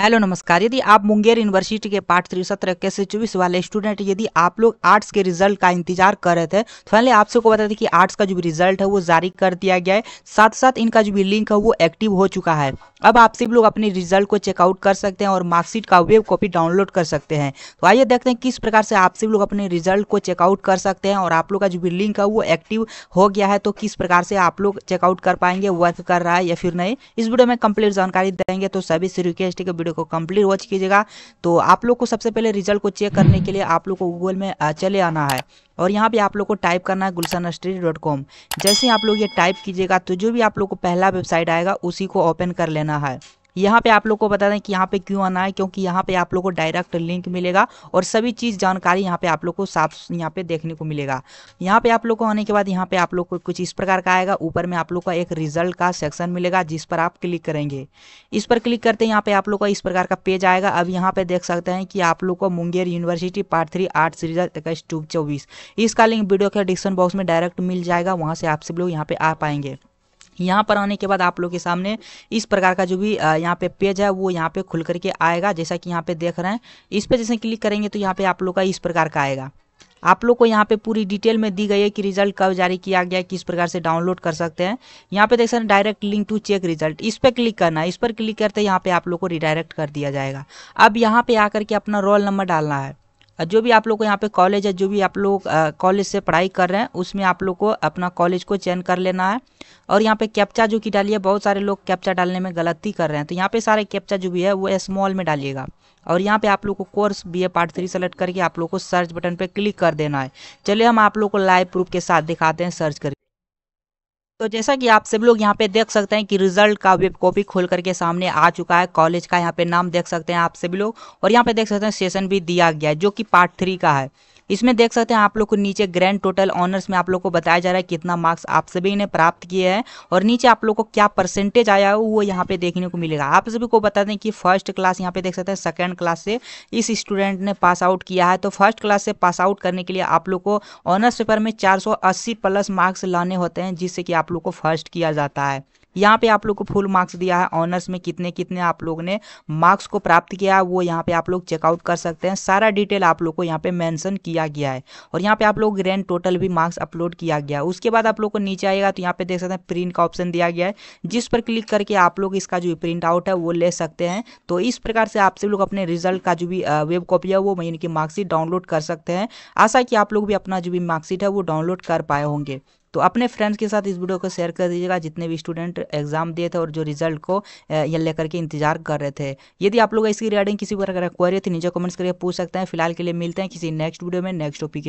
Hello नमस्कार। यदि आप मुंगेर यूनिवर्सिटी के पार्ट 3 17-21 से 24 वाले स्टूडेंट, यदि आप लोग आर्ट्स के रिजल्ट का इंतजार कर रहे थे तो पहले आपसे को बता दें कि आर्ट्स का जो भी रिजल्ट है वो जारी कर दिया गया है, साथ साथ इनका जो भी लिंक है वो एक्टिव हो चुका है। अब आप सब लोग अपने रिजल्ट को चेकआउट कर सकते हैं और मार्कशीट का वेब कॉपी डाउनलोड कर सकते हैं। तो आइए देखते हैं किस प्रकार से आप सब लोग अपने रिजल्ट को चेकआउट कर सकते हैं और आप लोग का जो भी लिंक है वो एक्टिव हो गया है तो किस प्रकार से आप लोग चेकआउट कर पाएंगे, वर्क कर रहा है या फिर नहीं, इस वीडियो में कंप्लीट जानकारी देंगे। तो सभी से रिक्वेस्ट है को कंप्लीट वॉच कीजिएगा। तो आप लोग को सबसे पहले रिजल्ट को चेक करने के लिए आप लोग को गूगल में चले आना है और यहाँ पे आप लोग को टाइप करना है gulshanstudy.com। जैसे ही आप लोग ये टाइप कीजिएगा तो जो भी आप लोग को पहला वेबसाइट आएगा उसी को ओपन कर लेना है। यहाँ पे आप लोग को बता दें कि यहाँ पे क्यों आना है, क्योंकि यहाँ पे आप लोग को डायरेक्ट लिंक मिलेगा और सभी चीज़ जानकारी यहाँ पे आप लोग को साफ यहाँ पे देखने को मिलेगा। यहाँ पे आप लोग को आने के बाद यहाँ पे आप लोग को कुछ इस प्रकार का आएगा। ऊपर में आप लोग का एक रिजल्ट का सेक्शन मिलेगा जिस पर आप क्लिक करेंगे। इस पर क्लिक करते हैं यहाँ पे आप लोग का इस प्रकार का पेज आएगा। अब यहाँ पे देख सकते हैं कि आप लोग को Munger university part 3 arts result 21-24 इसका लिंक वीडियो के डिस्क्रिप्शन बॉक्स में डायरेक्ट मिल जाएगा, वहाँ से आप सब लोग यहाँ पे आ पाएंगे। यहाँ पर आने के बाद आप लोग के सामने इस प्रकार का जो भी यहाँ पे पेज है वो यहाँ पे खुल करके आएगा, जैसा कि यहाँ पे देख रहे हैं। इस पे जैसे क्लिक करेंगे तो यहाँ पे आप लोग का इस प्रकार का आएगा। आप लोग को यहाँ पे पूरी डिटेल में दी गई है कि रिजल्ट कब जारी किया गया, किस प्रकार से डाउनलोड कर सकते हैं। यहाँ पे देख सकते हैं direct link to check result, इस पर क्लिक करना है। इस पर क्लिक करते यहाँ पे आप लोग को रिडायरेक्ट कर दिया जाएगा। अब यहाँ पे आकर के अपना रोल नंबर डालना है, जो भी आप लोग को यहाँ पे कॉलेज है, जो भी आप लोग कॉलेज से पढ़ाई कर रहे हैं उसमें आप लोग को अपना कॉलेज को चयन कर लेना है। और यहाँ पे कैप्चा जो कि डालिए, बहुत सारे लोग कैप्चा डालने में गलती कर रहे हैं तो यहाँ पे सारे कैप्चा जो भी है वो स्मॉल में डालिएगा। और यहाँ पे आप लोग को कोर्स BA पार्ट 3 सेलेक्ट करके आप लोग को सर्च बटन पर क्लिक कर देना है। चलिए हम आप लोग को लाइव प्रूफ के साथ दिखाते हैं सर्च करके। तो जैसा कि आप सब लोग यहाँ पे देख सकते हैं कि रिजल्ट का वेब कॉपी खोल करके सामने आ चुका है। कॉलेज का यहाँ पे नाम देख सकते हैं आप सभी लोग और यहाँ पे देख सकते हैं सेशन भी दिया गया है जो कि पार्ट 3 का है। इसमें देख सकते हैं आप लोग को नीचे ग्रैंड टोटल ऑनर्स में आप लोग को बताया जा रहा है कितना मार्क्स आप सभी ने प्राप्त किए हैं और नीचे आप लोग को क्या परसेंटेज आया है वो यहाँ पे देखने को मिलेगा। आप सभी को बता दें कि फर्स्ट क्लास यहाँ पे देख सकते हैं, सेकंड क्लास से इस स्टूडेंट ने पास आउट किया है। तो फर्स्ट क्लास से पास आउट करने के लिए आप लोग को ऑनर्स पेपर में 480 प्लस मार्क्स लाने होते हैं, जिससे कि आप लोग को फर्स्ट किया जाता है। यहाँ पे आप लोग को फुल मार्क्स दिया है, ऑनर्स में कितने कितने आप लोग ने मार्क्स को प्राप्त किया है वो यहाँ पे आप लोग चेकआउट कर सकते हैं। सारा डिटेल आप लोग को यहाँ पे मेंशन किया गया है और यहाँ पे आप लोग ग्रैंड टोटल भी मार्क्स अपलोड किया गया है। उसके बाद आप लोग को नीचे आएगा तो यहाँ पे देख सकते हैं प्रिंट का ऑप्शन दिया गया है, जिस पर क्लिक करके आप लोग इसका जो प्रिंट आउट है वो ले सकते हैं। तो इस प्रकार से आप सब लोग अपने रिजल्ट का जो भी वेब कॉपी है वो यानी कि मार्कशीट डाउनलोड कर सकते हैं। आशा कि आप लोग भी अपना जो भी मार्कशीट है वो डाउनलोड कर पाए होंगे। तो अपने फ्रेंड्स के साथ इस वीडियो को शेयर कर दीजिएगा, जितने भी स्टूडेंट एग्जाम दिए थे और जो रिजल्ट को ये लेकर के इंतजार कर रहे थे। यदि आप लोग इसकी रिगार्डिंग किसी प्रकार का क्वेरी थी नीचे कमेंट्स करके पूछ सकते हैं। फिलहाल के लिए मिलते हैं किसी नेक्स्ट वीडियो में नेक्स्ट टॉपिक के साथ।